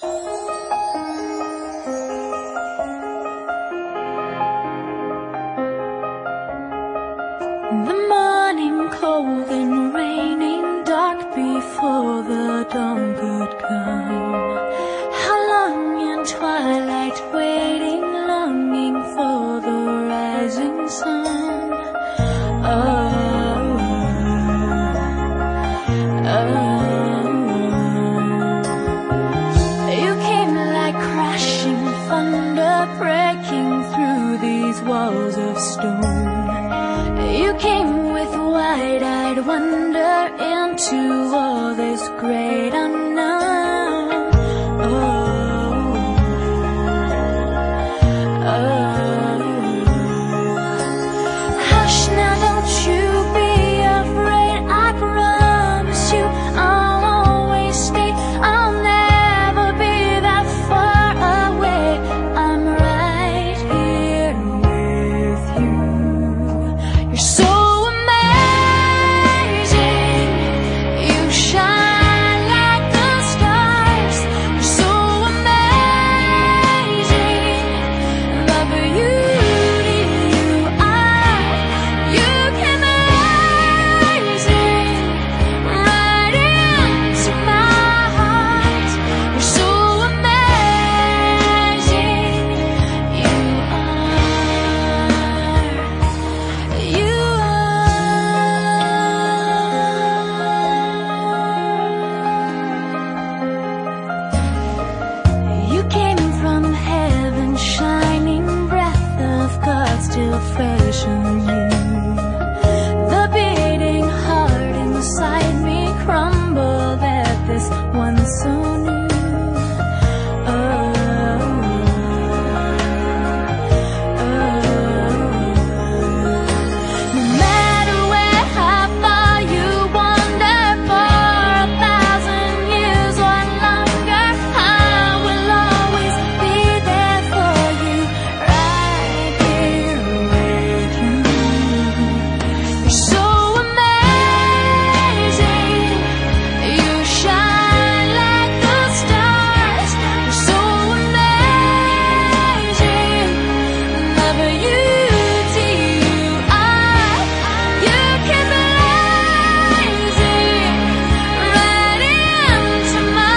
The morning cold and raining, dark before the dawn could come. How long in twilight waiting, longing for the rising sun. Oh, oh, you came like crashing thunder, breaking through these walls of stone. You came with wide-eyed wonder into all this great unknown. Oh, oh, hush now, don't you be afraid. I promise you I'll always stay. I'll never be that far away. I'm right here with you. You're so amazing, you shine like the stars. You're so amazing, the beauty you are. You came amazing, right into my heart. You're so amazing, you are. You are. You came from heaven, shining breath of God still fresh on you. The beating heart inside me crumbled at this one so new. No matter where, how far you wander, for 1,000 years or longer, I will always be there for you, right here with you. You're so amazing, you shine like the stars. You're so amazing, the beauty you are. You keep blazing right into my heart. You're so amazing, you are. I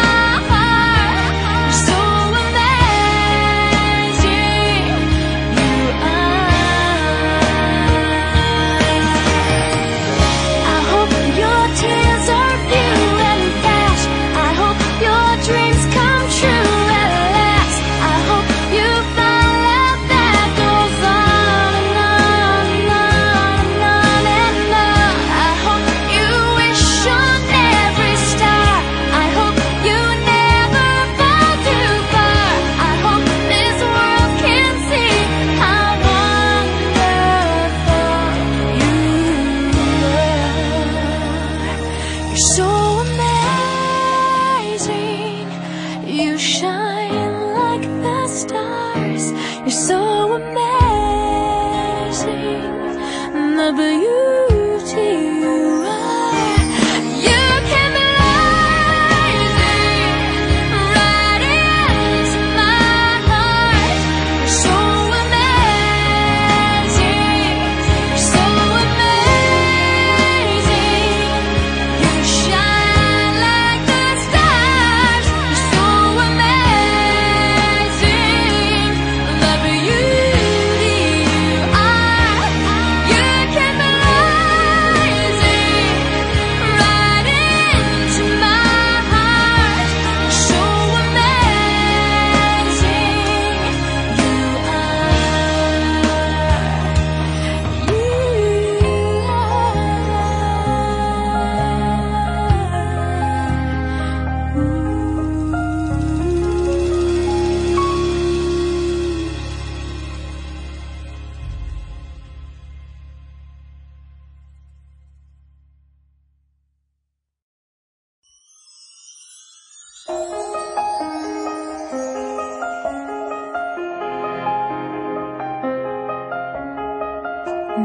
hope your tears are few and fast. I hope your dreams come true at last. I hope you find love that goes on and on and on and on and on. I hope you wish on every star. I hope you never fall too far. I hope this world can see how wonderful you are. You're so amazing, you shine like the stars. You're so amazing, the beauty you are. You came blazing right into my heart. You're so amazing, you're so amazing. You shine like the stars. You're so amazing, the beauty you are. You came blazing right into my heart. You're so amazing, you are.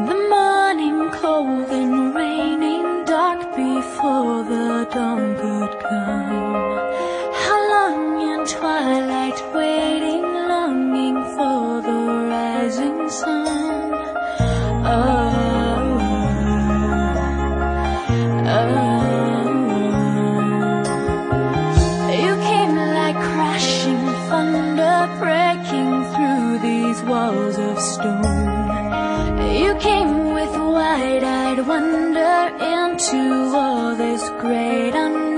The morning cold and raining, dark before the dawn could come. How long in twilight wander into all this great unknown.